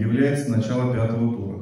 является начало пятого тура.